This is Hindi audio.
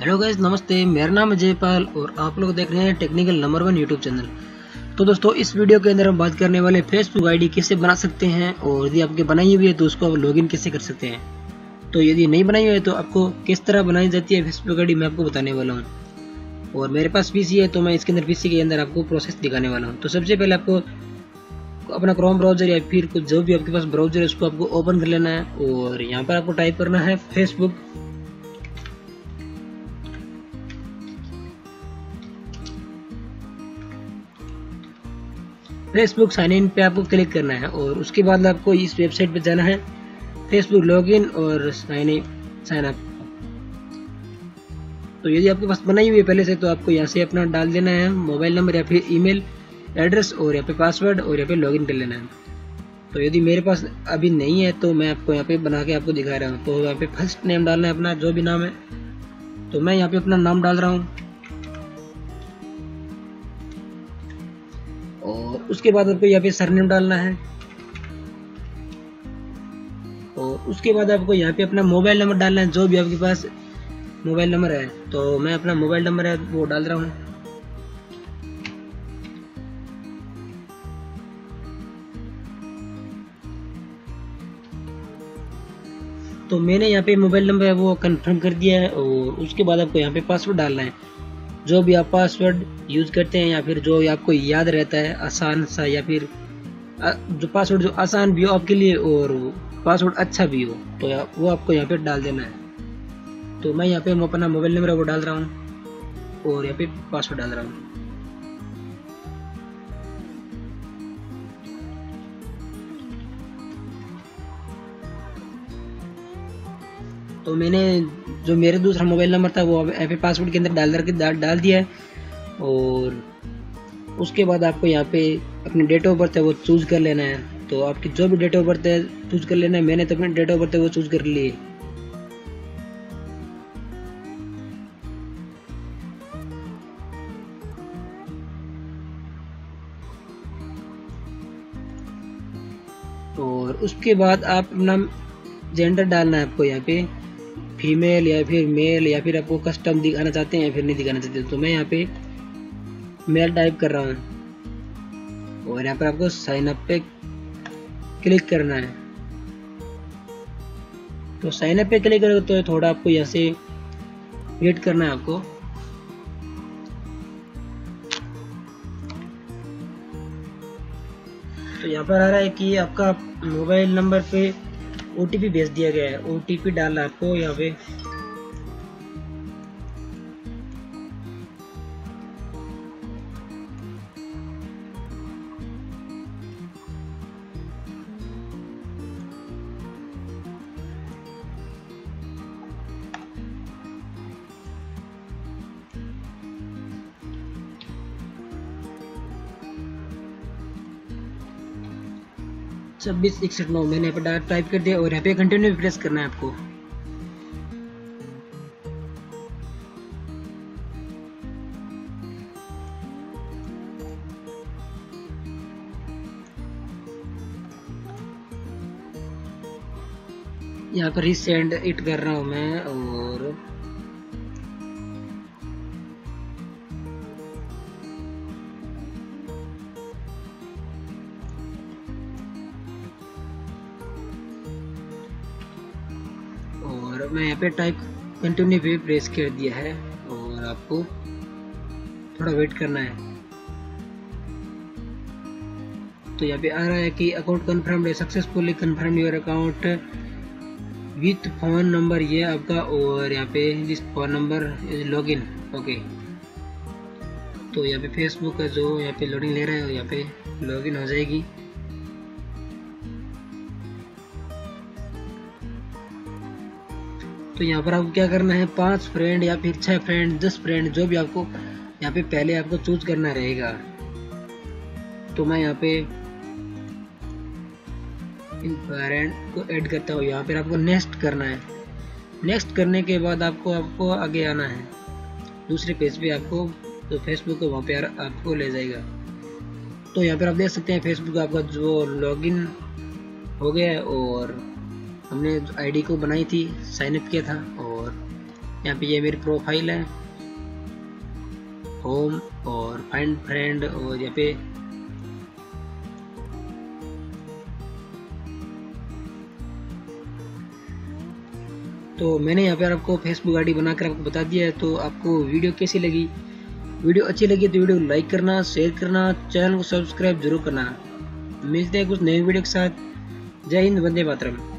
हेलो गाइस नमस्ते, मेरा नाम है जयपाल और आप लोग देख रहे हैं technical number one YouTube channel. तो दोस्तों इस वीडियो के अंदर हम बात करने वाले फेसबुक आईडी कैसे बना सकते हैं और यदि आपके बनाई हुई है तो उसको आप लॉगिन कैसे कर सकते हैं। तो यदि नहीं बनाई हुई है तो आपको किस तरह बनाई जाती है फेसबुक आईडी मैं आपको बताने वाला हूँ। और मेरे पास पीसी है तो मैं इसके अंदर पीसी के अंदर आपको प्रोसेस दिखाने वाला हूँ। तो सबसे पहले आपको अपना क्रोम ब्राउजर या फिर कुछ जो भी आपके पास ब्राउजर है उसको आपको ओपन कर लेना है और यहाँ पर आपको टाइप करना है फेसबुक। फेसबुक साइन इन पे आपको क्लिक करना है और उसके बाद आपको इस वेबसाइट पे जाना है, फेसबुक लॉगिन और साइन अप। तो यदि आपके पास बनाई हुई है पहले से तो आपको यहाँ से अपना डाल देना है मोबाइल नंबर या फिर ईमेल एड्रेस और यहाँ पे पासवर्ड और यहाँ पे लॉगिन कर लेना है। तो यदि मेरे पास अभी नहीं है तो मैं आपको यहाँ पे बना के आपको दिखा रहा हूँ। तो यहाँ पे फर्स्ट नेम डालना है अपना जो भी नाम है, तो मैं यहाँ पे अपना नाम डाल रहा हूँ। उसके बाद आपको यहाँ पे सरनेम डालना है और उसके बाद आपको यहाँ पे अपना मोबाइल नंबर डालना है जो भी आपके पास मोबाइल नंबर है। तो मैं अपना मोबाइल नंबर है वो डाल रहा हूँ। तो मैंने यहाँ पे मोबाइल नंबर है वो कंफर्म कर दिया है और उसके बाद आपको यहाँ पे पासवर्ड डालना है जो भी आप पासवर्ड यूज़ करते हैं या फिर जो आपको याद रहता है आसान सा, या फिर जो पासवर्ड जो आसान भी हो आपके लिए और पासवर्ड अच्छा भी हो तो वो आपको यहाँ पे डाल देना है। तो मैं यहाँ पे अपना मोबाइल नंबर वो डाल रहा हूँ और यहाँ पे पासवर्ड डाल रहा हूँ। तो मैंने जो मेरे दूसरा मोबाइल नंबर था वो यहाँ पे पासवर्ड के अंदर डाल दिया है और उसके बाद आपको यहाँ पे अपनी डेट ऑफ बर्थ है वो चूज़ कर लेना है। तो आपकी जो भी डेट ऑफ बर्थ है चूज़ कर लेना है। मैंने तो अपनी डेट ऑफ बर्थ है वो चूज़ कर ली है। और उसके बाद आप अपना जेंडर डालना है आपको यहाँ पे फीमेल या फिर मेल, या फिर आपको कस्टम दिखाना चाहते हैं या फिर नहीं दिखाना चाहते। तो मैं यहाँ पे मेल टाइप कर रहा हूँ और यहाँ पर आपको साइन अप पे क्लिक करना है। तो साइन अप पे क्लिक करोगे तो थोड़ा आपको यहाँ से वेट करना है आपको। तो यहाँ पर आ रहा है कि आपका मोबाइल नंबर पे ओटीपी भेज दिया गया है, ओटीपी डालना आपको यहाँ पे। छब्बीस 61 मैंने यहाँ पे टाइप कर दिया और यहाँ पे कंटिन्यू प्रेस करना है आपको। यहाँ पर रीसेंड इट कर रहा हूँ मैं और मैं यहाँ पे टाइप कंटिन्यू पे प्रेस कर दिया है और आपको थोड़ा वेट करना है। तो यहाँ पे आ रहा है कि अकाउंट कन्फर्म है, successfully confirm your account with phone number ये आपका और यहाँ पे जिस phone number log in okay. तो यहाँ पे फेसबुक का जो यहाँ पे लोडिंग ले रहा है यहाँ पे लॉग इन हो जाएगी। तो यहाँ पर आपको क्या करना है, 5 फ्रेंड या फिर 6 फ्रेंड 10 फ्रेंड जो भी आपको यहाँ पे पहले आपको चूज करना रहेगा। तो मैं यहाँ पे इन फ्रेंड को ऐड करता हूँ। यहाँ पर आपको नेक्स्ट करना है। नेक्स्ट करने के बाद आपको आगे आना है दूसरे पेज पे आपको, तो फेसबुक को वहाँ पे आपको ले जाएगा। तो यहाँ पर आप देख सकते हैं फेसबुक आपका जो लॉगिन हो गया है और हमने आईडी को बनाई थी, साइन अप किया था और यहाँ पे ये मेरी प्रोफाइल है, होम और फाइंड फ्रेंड, और यहाँ पे तो मैंने यहाँ पर आपको फेसबुक आईडी बनाकर आपको बता दिया है। तो आपको वीडियो कैसी लगी? वीडियो अच्छी लगी तो वीडियो लाइक करना, शेयर करना, चैनल को सब्सक्राइब जरूर करना। मिलते हैं कुछ नए वीडियो के साथ। जय हिंद, वंदे मातरम।